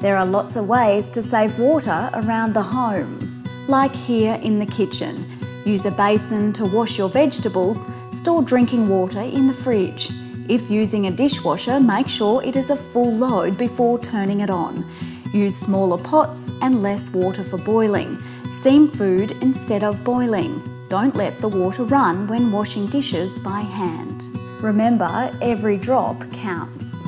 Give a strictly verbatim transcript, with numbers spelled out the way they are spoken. There are lots of ways to save water around the home, like here in the kitchen. Use a basin to wash your vegetables, store drinking water in the fridge. If using a dishwasher, make sure it is a full load before turning it on. Use smaller pots and less water for boiling. Steam food instead of boiling. Don't let the water run when washing dishes by hand. Remember, every drop counts.